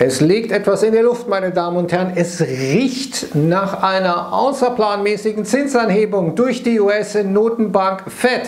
Es liegt etwas in der Luft, meine Damen und Herren. Es riecht nach einer außerplanmäßigen Zinsanhebung durch die US-Notenbank Fed.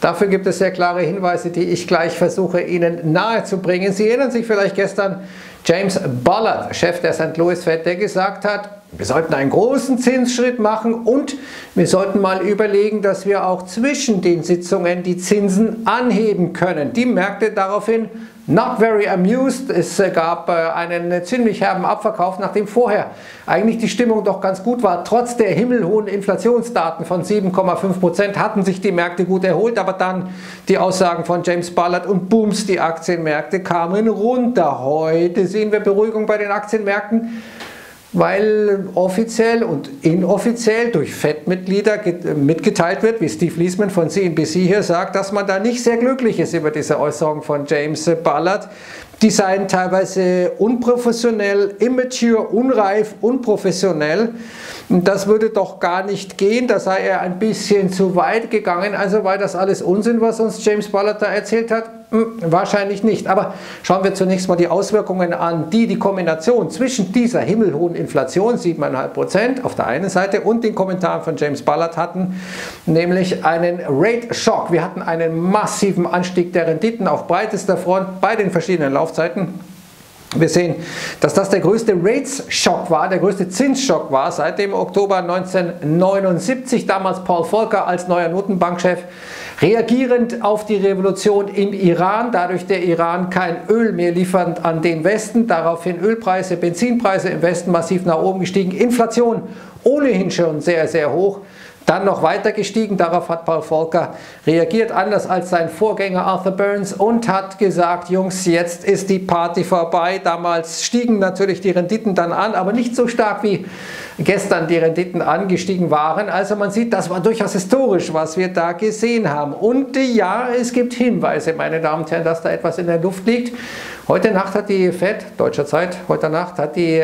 Dafür gibt es sehr klare Hinweise, die ich gleich versuche, Ihnen nahezubringen. Sie erinnern sich vielleicht gestern, James Bullard, Chef der St. Louis Fed, der gesagt hat, wir sollten einen großen Zinsschritt machen und wir sollten mal überlegen, dass wir auch zwischen den Sitzungen die Zinsen anheben können. Die Märkte daraufhin not very amused. Es gab einen ziemlich herben Abverkauf, nachdem vorher eigentlich die Stimmung doch ganz gut war. Trotz der himmelhohen Inflationsdaten von 7,5% hatten sich die Märkte gut erholt, aber dann die Aussagen von James Bullard und booms, die Aktienmärkte kamen runter. Heute sehen wir Beruhigung bei den Aktienmärkten, weil offiziell und inoffiziell durch FED-Mitglieder mitgeteilt wird, wie Steve Liesman von CNBC hier sagt, dass man da nicht sehr glücklich ist über diese Äußerungen von James Bullard. Die seien teilweise unprofessionell, immature, unreif, unprofessionell. Das würde doch gar nicht gehen, da sei er ein bisschen zu weit gegangen. Also war das alles Unsinn, was uns James Bullard da erzählt hat? Wahrscheinlich nicht. Aber schauen wir zunächst mal die Auswirkungen an, die die Kombination zwischen dieser himmelhohen Inflation, 7,5% auf der einen Seite, und den Kommentaren von James Bullard hatten, nämlich einen Rate Shock. Wir hatten einen massiven Anstieg der Renditen auf breitester Front bei den verschiedenen Laufzeiten. Wir sehen, dass das der größte Rates-Schock war, der größte Zinsschock war seit dem Oktober 1979, damals Paul Volcker als neuer Notenbankchef, reagierend auf die Revolution im Iran, dadurch der Iran kein Öl mehr liefernd an den Westen, daraufhin Ölpreise, Benzinpreise im Westen massiv nach oben gestiegen, Inflation ohnehin schon sehr, sehr hoch. Dann noch weiter gestiegen, darauf hat Paul Volcker reagiert, anders als sein Vorgänger Arthur Burns, und hat gesagt, Jungs, jetzt ist die Party vorbei. Damals stiegen natürlich die Renditen dann an, aber nicht so stark, wie gestern die Renditen angestiegen waren. Also man sieht, das war durchaus historisch, was wir da gesehen haben. Und ja, es gibt Hinweise, meine Damen und Herren, dass da etwas in der Luft liegt. Heute Nacht hat die Fed, deutscher Zeit, heute Nacht hat die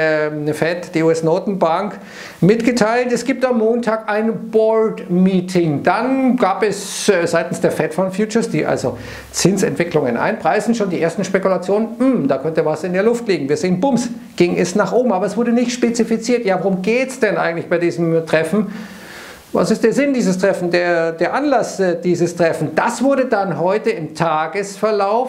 Fed, die US-Notenbank, mitgeteilt, es gibt am Montag ein Board-Meeting. Dann gab es seitens der Fed von Futures, die also Zinsentwicklungen einpreisen, schon die ersten Spekulationen, da könnte was in der Luft liegen. Wir sehen, bums, ging es nach oben, aber es wurde nicht spezifiziert. Ja, worum geht es denn eigentlich bei diesem Treffen? Was ist der Sinn dieses Treffen, der Anlass dieses Treffen? Das wurde dann heute im Tagesverlauf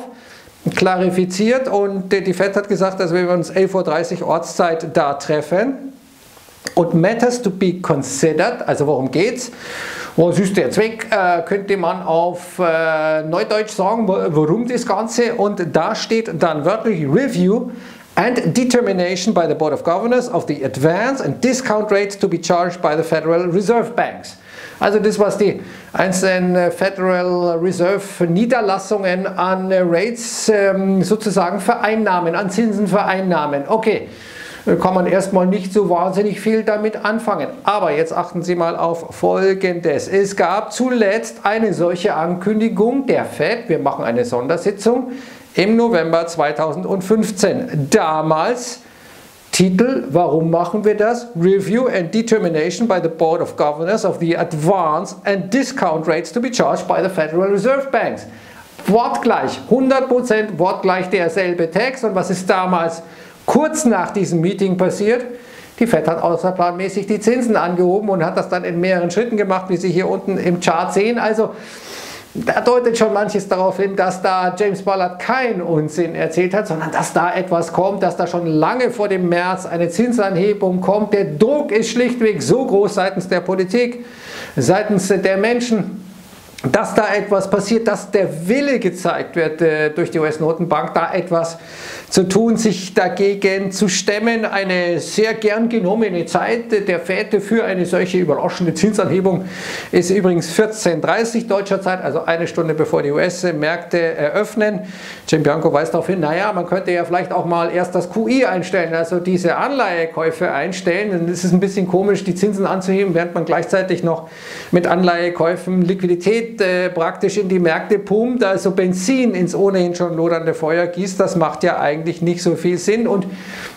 klarifiziert und die Fed hat gesagt, dass wir uns 11:30 Uhr Ortszeit da treffen. Und matters to be considered, also worum geht's? Was ist der Zweck? Könnte man auf Neudeutsch sagen, worum das Ganze? Und da steht dann wörtlich Review and Determination by the Board of Governors of the Advance and Discount Rates to be charged by the Federal Reserve Banks. Also das, was die einzelnen Federal Reserve Niederlassungen an Rates sozusagen vereinnahmen, an Zinsen vereinnahmen. Okay, kann man erstmal nicht so wahnsinnig viel damit anfangen. Aber jetzt achten Sie mal auf Folgendes. Es gab zuletzt eine solche Ankündigung der Fed. Wir machen eine Sondersitzung im November 2015. Damals Titel, warum machen wir das? Review and Determination by the Board of Governors of the Advance and Discount Rates to be charged by the Federal Reserve Banks. Wortgleich, 100% wortgleich derselbe Text. Und was ist damals kurz nach diesem Meeting passiert? Die Fed hat außerplanmäßig die Zinsen angehoben und hat das dann in mehreren Schritten gemacht, wie Sie hier unten im Chart sehen. Also da deutet schon manches darauf hin, dass da James Bullard keinen Unsinn erzählt hat, sondern dass da etwas kommt, dass da schon lange vor dem März eine Zinsanhebung kommt. Der Druck ist schlichtweg so groß seitens der Politik, seitens der Menschen, dass da etwas passiert, dass der Wille gezeigt wird durch die US-Notenbank, da etwas zu tun, sich dagegen zu stemmen. Eine sehr gern genommene Zeit der Fed für eine solche überraschende Zinsanhebung ist übrigens 14:30 Uhr deutscher Zeit, also eine Stunde bevor die US-Märkte eröffnen. Jim Bianco weist darauf hin, naja, man könnte ja vielleicht auch mal erst das QE einstellen, also diese Anleihekäufe einstellen. Denn es ist ein bisschen komisch, die Zinsen anzuheben, während man gleichzeitig noch mit Anleihekäufen Liquidität praktisch in die Märkte pumpt, also Benzin ins ohnehin schon lodernde Feuer gießt. Das macht ja eigentlich eigentlich nicht so viel Sinn. Und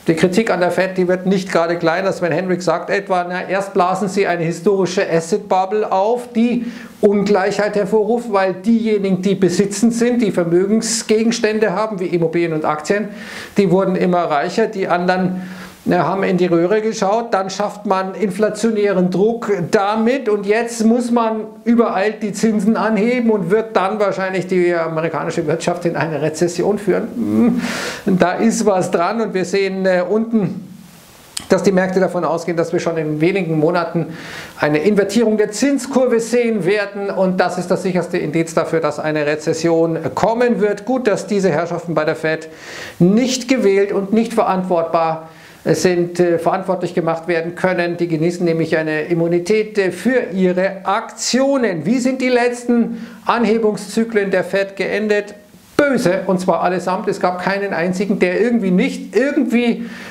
die Kritik an der Fed, die wird nicht gerade kleiner. Sven Henrik sagt etwa, na, erst blasen sie eine historische Asset-Bubble auf, die Ungleichheit hervorruft, weil diejenigen, die besitzend sind, die Vermögensgegenstände haben, wie Immobilien und Aktien, die wurden immer reicher, die anderen haben in die Röhre geschaut, dann schafft man inflationären Druck damit und jetzt muss man übereilt die Zinsen anheben und wird dann wahrscheinlich die amerikanische Wirtschaft in eine Rezession führen. Da ist was dran und wir sehen unten, dass die Märkte davon ausgehen, dass wir schon in wenigen Monaten eine Invertierung der Zinskurve sehen werden und das ist das sicherste Indiz dafür, dass eine Rezession kommen wird. Gut, dass diese Herrschaften bei der Fed nicht gewählt und nicht verantwortbar sind, verantwortlich gemacht werden können. Die genießen nämlich eine Immunität für ihre Aktionen. Wie sind die letzten Anhebungszyklen der Fed geendet? Böse, und zwar allesamt. Es gab keinen einzigen, der irgendwie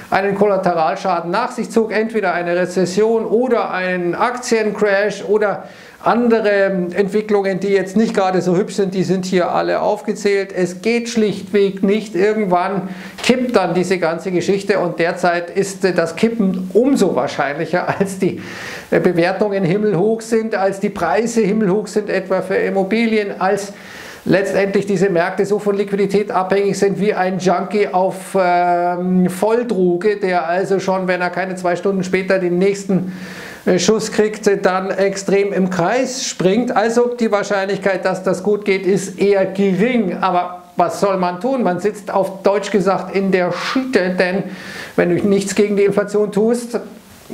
einen Kollateralschaden nach sich zog. Entweder eine Rezession oder einen Aktiencrash oder andere Entwicklungen, die jetzt nicht gerade so hübsch sind, die sind hier alle aufgezählt. Es geht schlichtweg nicht. Irgendwann kippt dann diese ganze Geschichte und derzeit ist das Kippen umso wahrscheinlicher, als die Bewertungen himmelhoch sind, als die Preise himmelhoch sind, etwa für Immobilien, als letztendlich diese Märkte so von Liquidität abhängig sind wie ein Junkie auf Volldroge, der also schon, wenn er keine 2 Stunden später den nächsten Schuss kriegt, dann extrem im Kreis springt. Also die Wahrscheinlichkeit, dass das gut geht, ist eher gering, aber was soll man tun? Man sitzt auf Deutsch gesagt in der Schiete, denn wenn du nichts gegen die Inflation tust,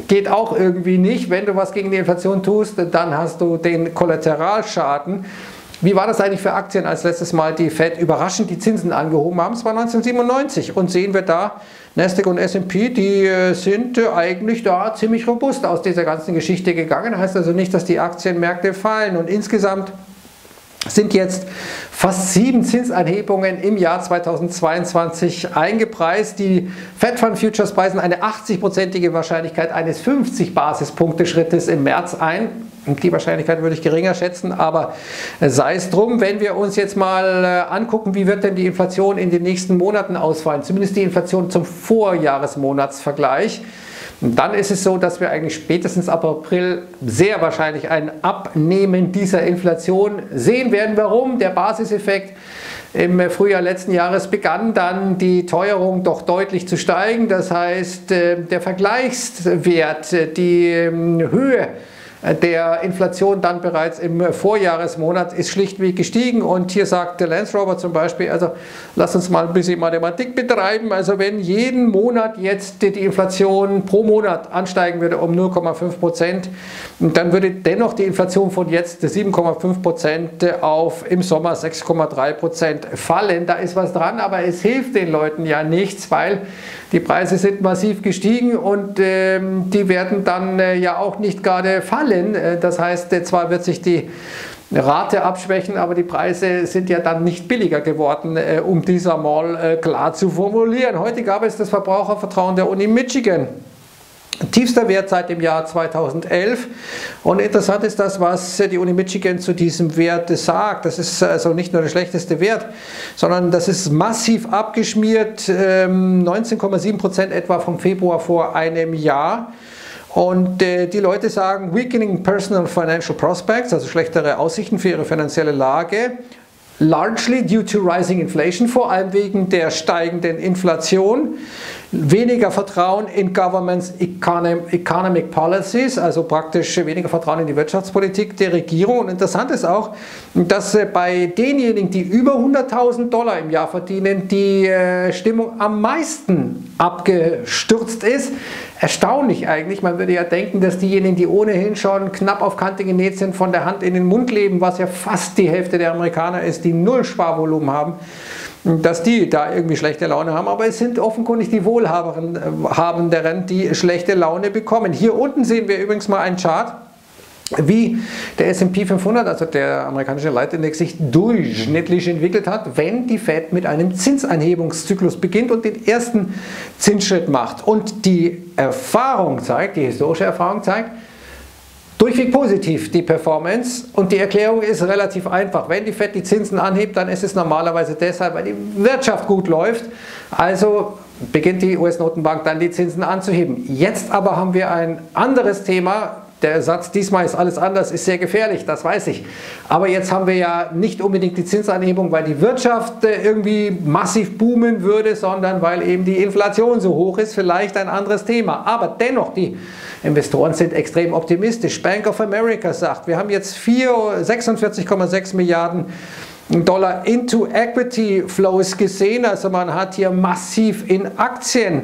geht auch irgendwie nicht. Wenn du was gegen die Inflation tust, dann hast du den Kollateralschaden. Wie war das eigentlich für Aktien, als letztes Mal die Fed überraschend die Zinsen angehoben haben? Es war 1997 und sehen wir da, Nasdaq und S&P, die sind eigentlich da ziemlich robust aus dieser ganzen Geschichte gegangen. Heißt also nicht, dass die Aktienmärkte fallen und insgesamt sind jetzt fast 7 Zinsanhebungen im Jahr 2022 eingepreist. Die Fed Fund Futures preisen eine 80-prozentige Wahrscheinlichkeit eines 50-Basispunkte-Schrittes im März ein. Die Wahrscheinlichkeit würde ich geringer schätzen, aber sei es drum. Wenn wir uns jetzt mal angucken, wie wird denn die Inflation in den nächsten Monaten ausfallen, zumindest die Inflation zum Vorjahresmonatsvergleich, dann ist es so, dass wir eigentlich spätestens ab April sehr wahrscheinlich ein Abnehmen dieser Inflation sehen werden. Warum? Der Basiseffekt im Frühjahr letzten Jahres begann dann die Teuerung doch deutlich zu steigen. Das heißt, der Vergleichswert, die Höhe der Inflation dann bereits im Vorjahresmonat ist schlichtweg gestiegen und hier sagt der Lance Rober zum Beispiel, also lass uns mal ein bisschen Mathematik betreiben, also wenn jeden Monat jetzt die Inflation pro Monat ansteigen würde um 0,5%, dann würde dennoch die Inflation von jetzt 7,5% auf im Sommer 6,3% fallen. Da ist was dran, aber es hilft den Leuten ja nichts, weil die Preise sind massiv gestiegen und die werden dann ja auch nicht gerade fallen. Das heißt, zwar wird sich die Rate abschwächen, aber die Preise sind ja dann nicht billiger geworden, um dieser mal klar zu formulieren. Heute gab es das Verbrauchervertrauen der Uni Michigan. Tiefster Wert seit dem Jahr 2011 und interessant ist das, was die Uni Michigan zu diesem Wert sagt. Das ist also nicht nur der schlechteste Wert, sondern das ist massiv abgeschmiert, 19,7% etwa vom Februar vor einem Jahr. Und die Leute sagen, weakening personal financial prospects, also schlechtere Aussichten für ihre finanzielle Lage, largely due to rising inflation, vor allem wegen der steigenden Inflation, weniger Vertrauen in government's economic policies, also praktisch weniger Vertrauen in die Wirtschaftspolitik der Regierung. Und interessant ist auch, dass bei denjenigen, die über 100.000 Dollar im Jahr verdienen, die Stimmung am meisten abgestürzt ist. Erstaunlich eigentlich, man würde ja denken, dass diejenigen, die ohnehin schon knapp auf Kante genäht sind, von der Hand in den Mund leben, was ja fast die Hälfte der Amerikaner ist, die null Sparvolumen haben, dass die da irgendwie schlechte Laune haben, aber es sind offenkundig die Wohlhabenderen, die schlechte Laune bekommen. Hier unten sehen wir übrigens mal einen Chart, wie der S&P 500, also der amerikanische Leitindex, sich durchschnittlich entwickelt hat, wenn die Fed mit einem Zinsanhebungszyklus beginnt und den ersten Zinsschritt macht. Und die historische Erfahrung zeigt, Durchweg positiv die Performance, und die Erklärung ist relativ einfach. Wenn die Fed die Zinsen anhebt, dann ist es normalerweise deshalb, weil die Wirtschaft gut läuft. Also beginnt die US-Notenbank dann die Zinsen anzuheben. Jetzt aber haben wir ein anderes Thema. Der Satz, diesmal ist alles anders, ist sehr gefährlich, das weiß ich. Aber jetzt haben wir ja nicht unbedingt die Zinsanhebung, weil die Wirtschaft irgendwie massiv boomen würde, sondern weil eben die Inflation so hoch ist, vielleicht ein anderes Thema. Aber dennoch, die Investoren sind extrem optimistisch. Bank of America sagt, wir haben jetzt 46,6 Milliarden Dollar into Equity Flows gesehen. Also man hat hier massiv in Aktien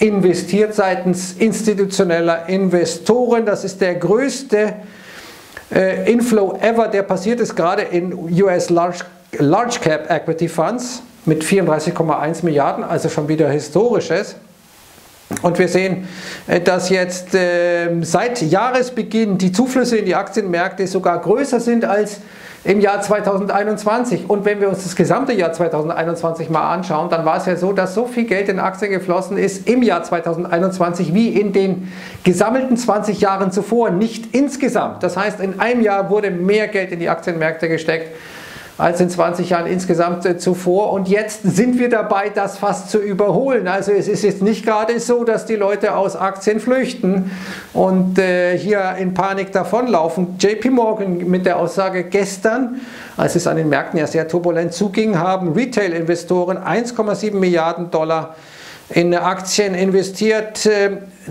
investiert seitens institutioneller Investoren. Das ist der größte Inflow ever, der passiert ist, gerade in US Large Cap Equity Funds mit 34,1 Milliarden, also schon wieder Historisches. Und wir sehen, dass jetzt seit Jahresbeginn die Zuflüsse in die Aktienmärkte sogar größer sind als im Jahr 2021. Und wenn wir uns das gesamte Jahr 2021 mal anschauen, dann war es ja so, dass so viel Geld in Aktien geflossen ist im Jahr 2021 wie in den gesammelten 20 Jahren zuvor, nicht insgesamt. Das heißt, in einem Jahr wurde mehr Geld in die Aktienmärkte gesteckt als in 20 Jahren insgesamt zuvor, und jetzt sind wir dabei, das fast zu überholen. Also es ist jetzt nicht gerade so, dass die Leute aus Aktien flüchten und hier in Panik davonlaufen. JP Morgan mit der Aussage gestern, als es an den Märkten ja sehr turbulent zuging, haben Retail-Investoren 1,7 Milliarden Dollar in Aktien investiert,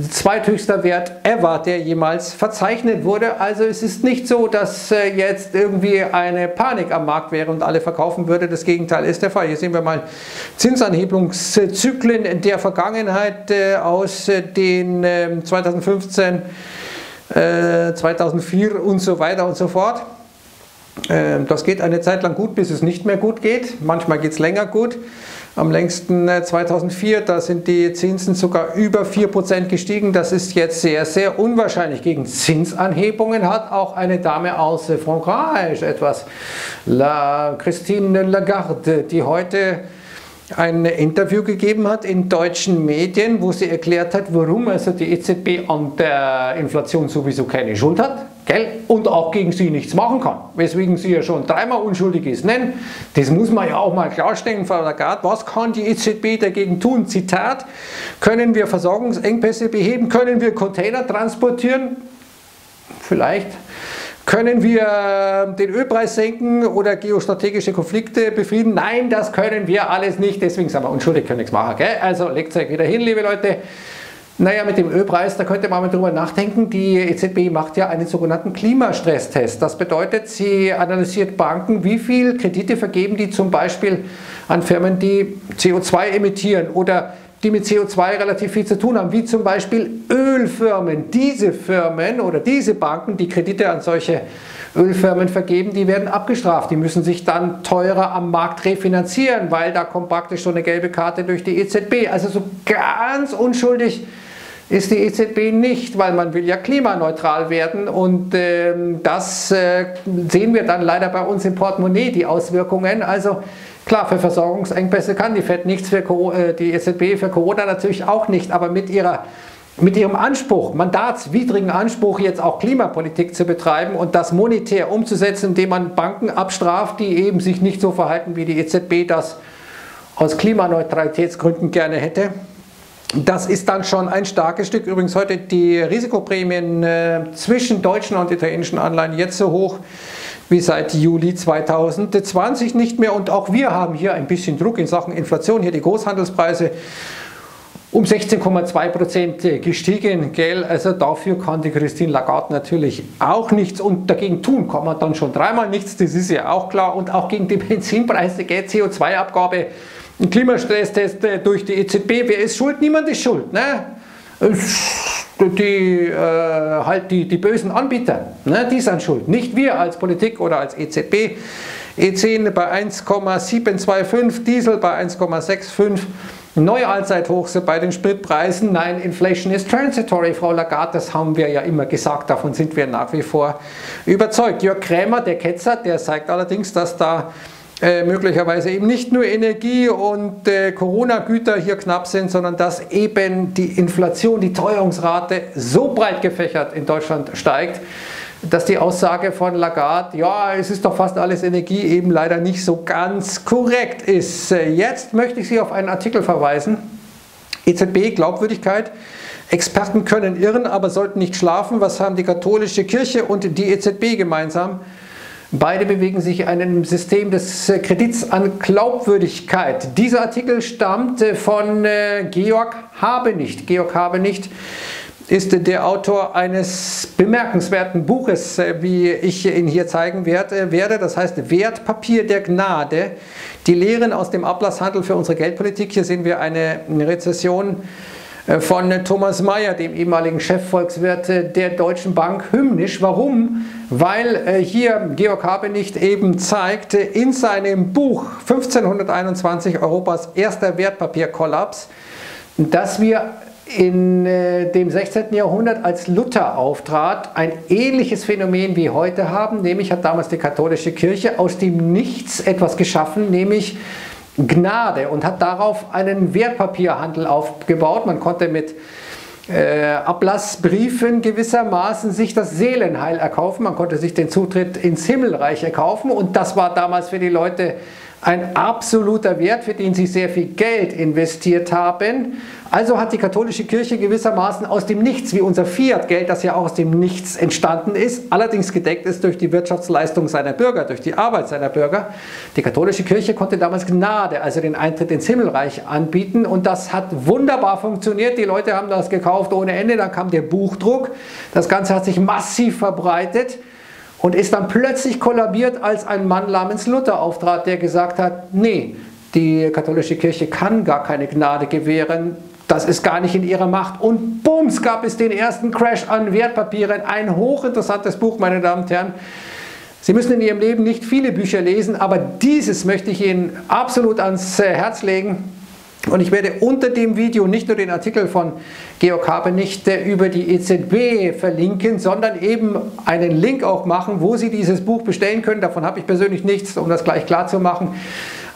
zweithöchster Wert ever, der jemals verzeichnet wurde. Also es ist nicht so, dass jetzt irgendwie eine Panik am Markt wäre und alle verkaufen würde. Das Gegenteil ist der Fall. Hier sehen wir mal Zinsanhebungszyklen der Vergangenheit aus den 2015, 2004 und so weiter und so fort. Das geht eine Zeit lang gut, bis es nicht mehr gut geht. Manchmal geht es länger gut. Am längsten 2004, da sind die Zinsen sogar über 4% gestiegen. Das ist jetzt sehr, sehr unwahrscheinlich. Gegen Zinsanhebungen hat auch eine Dame aus Frankreich etwas, Christine Lagarde, die heute ein Interview gegeben hat in deutschen Medien, wo sie erklärt hat, warum also die EZB an der Inflation sowieso keine Schuld hat, gell? Und auch gegen sie nichts machen kann, weswegen sie ja schon dreimal unschuldig ist. Nein, das muss man ja auch mal klarstellen, Frau Lagarde, was kann die EZB dagegen tun? Zitat, können wir Versorgungsengpässe beheben, können wir Container transportieren? Vielleicht. Können wir den Ölpreis senken oder geostrategische Konflikte befrieden? Nein, das können wir alles nicht. Deswegen sind wir unschuldig, können nichts machen. Gell? Also legt es euch wieder hin, liebe Leute. Naja, mit dem Ölpreis, da könnte man mal drüber nachdenken. Die EZB macht ja einen sogenannten Klimastresstest. Das bedeutet, sie analysiert Banken, wie viel Kredite vergeben die zum Beispiel an Firmen, die CO2 emittieren oder die mit CO2 relativ viel zu tun haben, wie zum Beispiel Ölfirmen. Diese Firmen oder diese Banken, die Kredite an solche Ölfirmen vergeben, die werden abgestraft. Die müssen sich dann teurer am Markt refinanzieren, weil da kommt praktisch schon eine gelbe Karte durch die EZB. Also so ganz unschuldig ist die EZB nicht, weil man will ja klimaneutral werden, und das sehen wir dann leider bei uns im Portemonnaie, die Auswirkungen. Also klar, für Versorgungsengpässe kann die Fed nichts, die EZB für Corona natürlich auch nicht, aber mit ihrem Anspruch, mandatswidrigen Anspruch, jetzt auch Klimapolitik zu betreiben und das monetär umzusetzen, indem man Banken abstraft, die eben sich nicht so verhalten, wie die EZB das aus Klimaneutralitätsgründen gerne hätte, das ist dann schon ein starkes Stück. Übrigens heute die Risikoprämien zwischen deutschen und italienischen Anleihen jetzt so hoch wie seit Juli 2020 nicht mehr, und auch wir haben hier ein bisschen Druck in Sachen Inflation. Hier die Großhandelspreise um 16,2% gestiegen, gell? Also dafür kann die Christine Lagarde natürlich auch nichts, und dagegen tun kann man dann schon dreimal nichts, das ist ja auch klar. Und auch gegen die Benzinpreise, gell? CO2-Abgabe, ein Klimastresstest durch die EZB, wer ist schuld? Niemand ist schuld, ne? Die bösen Anbieter, ne, die sind schuld, nicht wir als Politik oder als EZB. E10 bei 1,725, Diesel bei 1,65, neue Allzeithoch bei den Spritpreisen. Nein, Inflation is transitory, Frau Lagarde, das haben wir ja immer gesagt, davon sind wir nach wie vor überzeugt. Jörg Krämer, der Ketzer, der zeigt allerdings, dass da möglicherweise eben nicht nur Energie und Corona-Güter hier knapp sind, sondern dass eben die Inflation, die Teuerungsrate so breit gefächert in Deutschland steigt, dass die Aussage von Lagarde, ja, es ist doch fast alles Energie, eben leider nicht so ganz korrekt ist. Jetzt möchte ich Sie auf einen Artikel verweisen. EZB, Glaubwürdigkeit. Experten können irren, aber sollten nicht schlafen. Was haben die katholische Kirche und die EZB gemeinsam? Beide bewegen sich in einem System des Kredits an Glaubwürdigkeit. Dieser Artikel stammt von Georg Habenicht. Georg Habenicht ist der Autor eines bemerkenswerten Buches, wie ich Ihnen hier zeigen werde. Das heißt Wertpapier der Gnade, die Lehren aus dem Ablasshandel für unsere Geldpolitik. Hier sehen wir eine Rezession von Thomas Meyer, dem ehemaligen Chefvolkswirt der Deutschen Bank, hymnisch. Warum? Weil hier Georg Habenicht eben zeigt, in seinem Buch 1521 Europas erster Wertpapierkollaps, dass wir in dem 16. Jahrhundert, als Luther auftrat, ein ähnliches Phänomen wie heute haben, nämlich hat damals die katholische Kirche aus dem Nichts etwas geschaffen, nämlich Gnade, und hat darauf einen Wertpapierhandel aufgebaut. Man konnte mit Ablassbriefen gewissermaßen sich das Seelenheil erkaufen, man konnte sich den Zutritt ins Himmelreich erkaufen, und das war damals für die Leute ein absoluter Wert, für den sie sehr viel Geld investiert haben. Also hat die katholische Kirche gewissermaßen aus dem Nichts, wie unser Fiat-Geld, das ja auch aus dem Nichts entstanden ist, allerdings gedeckt ist durch die Wirtschaftsleistung seiner Bürger, durch die Arbeit seiner Bürger. Die katholische Kirche konnte damals Gnade, also den Eintritt ins Himmelreich, anbieten, und das hat wunderbar funktioniert. Die Leute haben das gekauft ohne Ende, dann kam der Buchdruck, das Ganze hat sich massiv verbreitet. Und ist dann plötzlich kollabiert, als ein Mann namens Luther auftrat, der gesagt hat, nee, die katholische Kirche kann gar keine Gnade gewähren, das ist gar nicht in ihrer Macht. Und bums, gab es den ersten Crash an Wertpapieren. Ein hochinteressantes Buch, meine Damen und Herren. Sie müssen in Ihrem Leben nicht viele Bücher lesen, aber dieses möchte ich Ihnen absolut ans Herz legen. Und ich werde unter dem Video nicht nur den Artikel von Georg Habenicht über die EZB verlinken, sondern eben einen Link auch machen, wo Sie dieses Buch bestellen können. Davon habe ich persönlich nichts, um das gleich klar zu machen.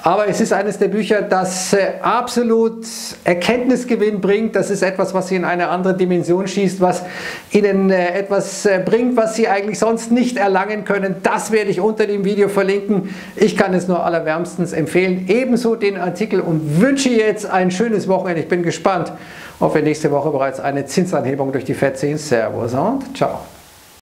Aber es ist eines der Bücher, das absolut Erkenntnisgewinn bringt. Das ist etwas, was Sie in eine andere Dimension schießt, was Ihnen etwas bringt, was Sie eigentlich sonst nicht erlangen können. Das werde ich unter dem Video verlinken. Ich kann es nur allerwärmstens empfehlen. Ebenso den Artikel, und wünsche jetzt ein schönes Wochenende. Ich bin gespannt, ob wir nächste Woche bereits eine Zinsanhebung durch die Fed sehen. Servus und ciao.